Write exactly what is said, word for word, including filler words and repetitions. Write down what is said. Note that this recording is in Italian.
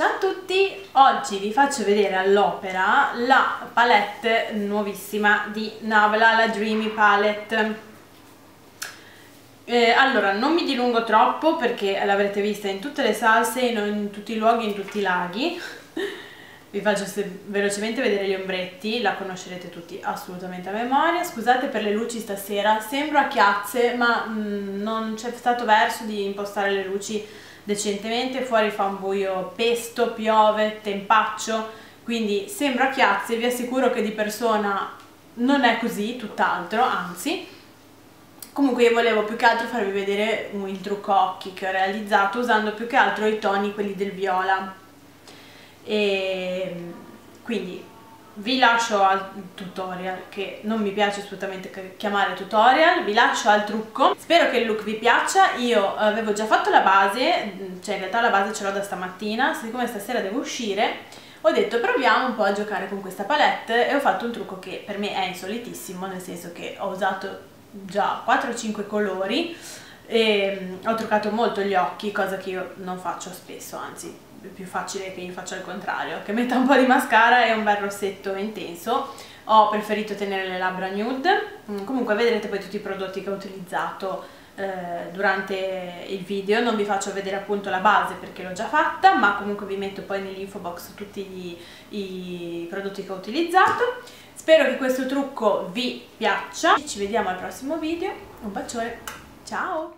Ciao a tutti, oggi vi faccio vedere all'opera la palette nuovissima di Nabla, la Dreamy Palette. Eh, allora, non mi dilungo troppo perché l'avrete vista in tutte le salse, in, in tutti i luoghi, in tutti i laghi. Vi faccio velocemente vedere gli ombretti, la conoscerete tutti assolutamente a memoria. Scusate per le luci stasera, sembro a chiazze, ma mh, non c'è stato verso di impostare le luci decentemente. Fuori fa un buio pesto, piove, tempaccio, quindi sembro a chiazze. Vi assicuro che di persona non è così, tutt'altro, anzi. Comunque io volevo più che altro farvi vedere il trucco occhi che ho realizzato usando più che altro i toni, quelli del viola, e quindi vi lascio al tutorial, che non mi piace assolutamente chiamare tutorial, vi lascio al trucco. Spero che il look vi piaccia. Io avevo già fatto la base, cioè in realtà la base ce l'ho da stamattina, siccome stasera devo uscire ho detto proviamo un po' a giocare con questa palette e ho fatto un trucco che per me è insolitissimo, nel senso che ho usato già quattro o cinque colori e ho truccato molto gli occhi, cosa che io non faccio spesso, anzi è più facile che io faccia il contrario, che metta un po' di mascara e un bel rossetto intenso. Ho preferito tenere le labbra nude. Comunque vedrete poi tutti i prodotti che ho utilizzato eh, durante il video. Non vi faccio vedere appunto la base perché l'ho già fatta, ma comunque vi metto poi nell'info box tutti gli, i prodotti che ho utilizzato. Spero che questo trucco vi piaccia, ci vediamo al prossimo video, un bacione, ciao!